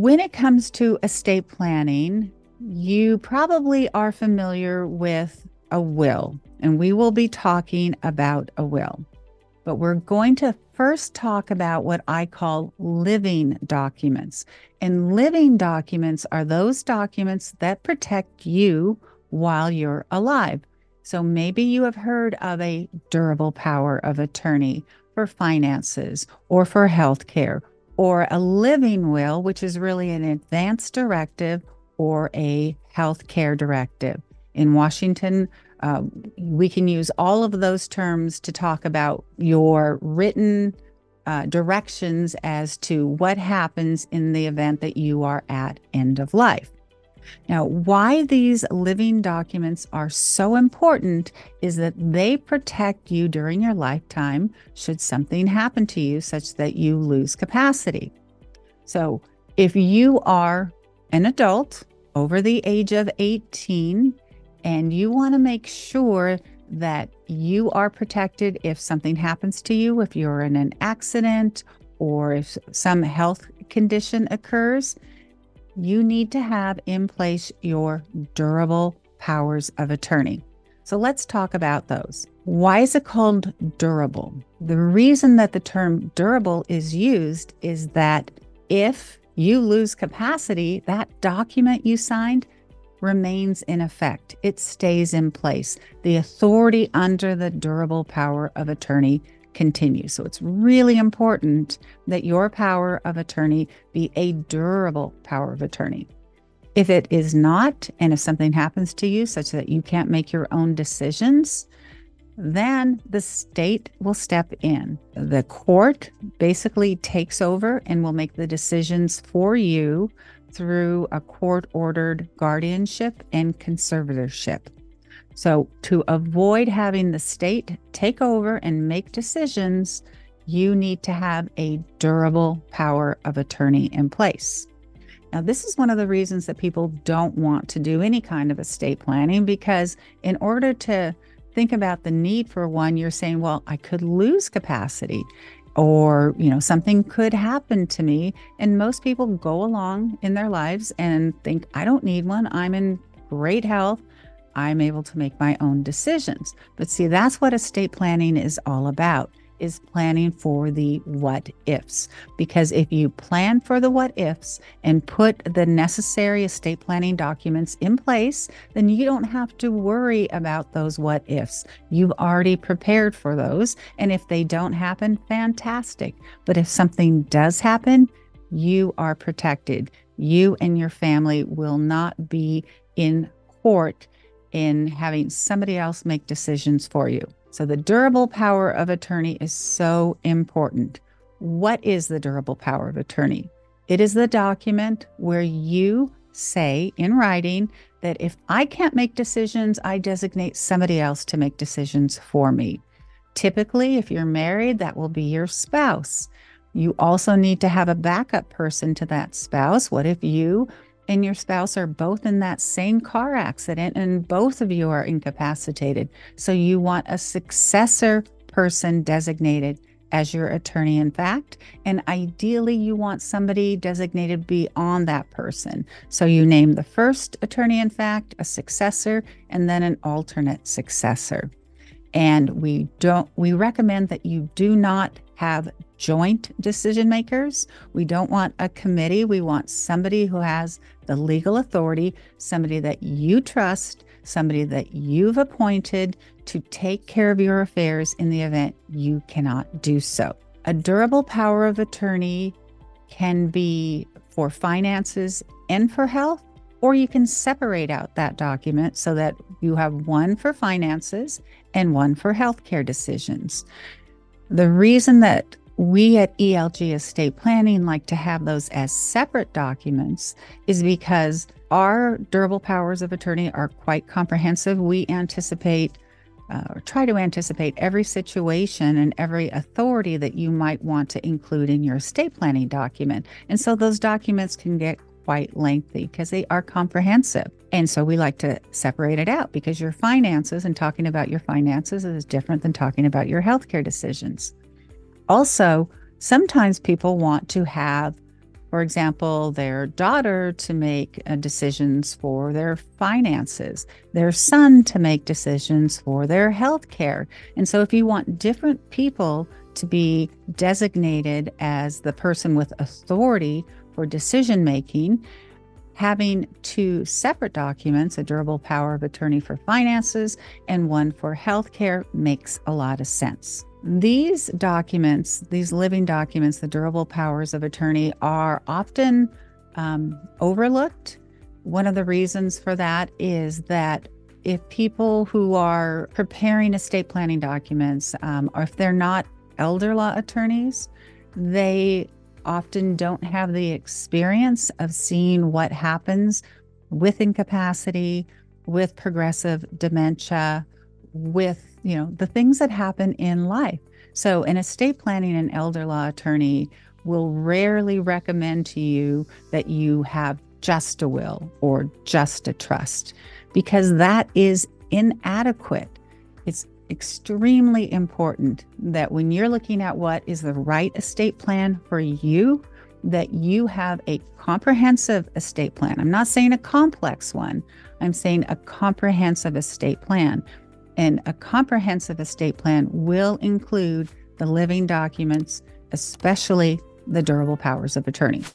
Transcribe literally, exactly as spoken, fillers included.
When it comes to estate planning, you probably are familiar with a will, and we will be talking about a will. But we're going to first talk about what I call living documents. And living documents are those documents that protect you while you're alive. So maybe you have heard of a durable power of attorney for finances or for healthcare, or a living will, which is really an advance directive or a healthcare directive. In Washington, uh, we can use all of those terms to talk about your written uh, directions as to what happens in the event that you are at end of life. Now, why these living documents are so important is that they protect you during your lifetime should something happen to you such that you lose capacity. So if you are an adult over the age of eighteen, and you want to make sure that you are protected if something happens to you, if you're in an accident or if some health condition occurs, you need to have in place your durable powers of attorney. So let's talk about those. Why is it called durable? The reason that the term durable is used is that if you lose capacity, that document you signed remains in effect. It stays in place. The authority under the durable power of attorney continues. So it's really important that your power of attorney be a durable power of attorney. If it is not, and if something happens to you such that you can't make your own decisions, then the state will step in. The court basically takes over and will make the decisions for you through a court-ordered guardianship and conservatorship. So to avoid having the state take over and make decisions, you need to have a durable power of attorney in place. Now, this is one of the reasons that people don't want to do any kind of estate planning, because in order to think about the need for one, you're saying, well, I could lose capacity, or, you know, something could happen to me. And most people go along in their lives and think, I don't need one. I'm in great health. I'm able to make my own decisions. But see, that's what estate planning is all about, is planning for the what ifs. Because if you plan for the what ifs and put the necessary estate planning documents in place, then you don't have to worry about those what ifs. You've already prepared for those. And if they don't happen, fantastic. But if something does happen, you are protected. You and your family will not be in court in having somebody else make decisions for you. So the durable power of attorney is so important. What is the durable power of attorney? It is the document where you say in writing that if I can't make decisions, I designate somebody else to make decisions for me. Typically, if you're married, that will be your spouse. You also need to have a backup person to that spouse. What if you and your spouse are both in that same car accident and both of you are incapacitated? So you want a successor person designated as your attorney in fact, and ideally you want somebody designated beyond that person. So you name the first attorney in fact, a successor, and then an alternate successor. And we don't, we recommend that you do not have joint decision makers. We don't want a committee. We want somebody who has the legal authority, somebody that you trust, somebody that you've appointed to take care of your affairs in the event you cannot do so. A durable power of attorney can be for finances and for health, or you can separate out that document so that you have one for finances and one for healthcare decisions. The reason that we at E L G Estate Planning like to have those as separate documents is because our durable powers of attorney are quite comprehensive. We anticipate uh, or try to anticipate every situation and every authority that you might want to include in your estate planning document. And so those documents can get quite lengthy because they are comprehensive. And so we like to separate it out, because your finances and talking about your finances is different than talking about your healthcare decisions. Also, sometimes people want to have for example, their daughter to make uh, decisions for their finances, their son to make decisions for their health care. And so if you want different people to be designated as the person with authority for decision making, having two separate documents, a durable power of attorney for finances and one for healthcare, makes a lot of sense. These documents, these living documents, the durable powers of attorney, are often um, overlooked. One of the reasons for that is that if people who are preparing estate planning documents, um, or if they're not elder law attorneys, they often don't have the experience of seeing what happens with incapacity, with progressive dementia, with, you know, the things that happen in life. So an estate planning and elder law attorney will rarely recommend to you that you have just a will or just a trust, because that is inadequate. It's extremely important that when you're looking at what is the right estate plan for you, that you have a comprehensive estate plan. I'm not saying a complex one. I'm saying a comprehensive estate plan. And a comprehensive estate plan will include the living documents, especially the durable powers of attorney.